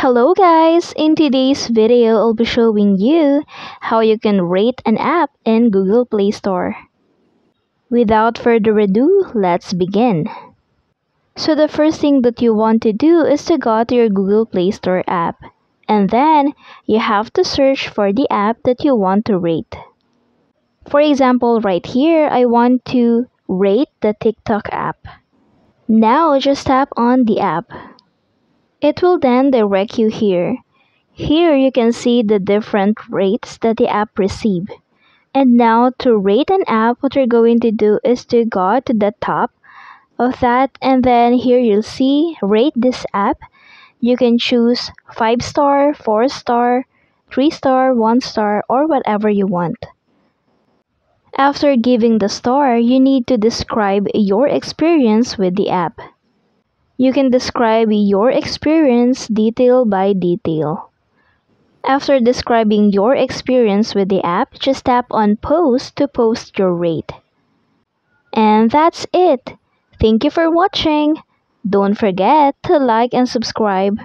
Hello guys! In today's video, I'll be showing you how you can rate an app in Google Play Store. Without further ado, let's begin. So the first thing that you want to do is to go to your Google Play Store app. And then, you have to search for the app that you want to rate. For example, right here, I want to rate the TikTok app. Now, just tap on the app. It will then direct you here. Here you can see the different rates that the app receive. And now to rate an app, what you're going to do is to go to the top of that, and then here you'll see rate this app. You can choose 5 star, 4 star, 3 star, 1 star, or whatever you want. After giving the star, you need to describe your experience with the app. You can describe your experience detail by detail. After describing your experience with the app, just tap on post to post your rate. And that's it. Thank you for watching. Don't forget to like and subscribe.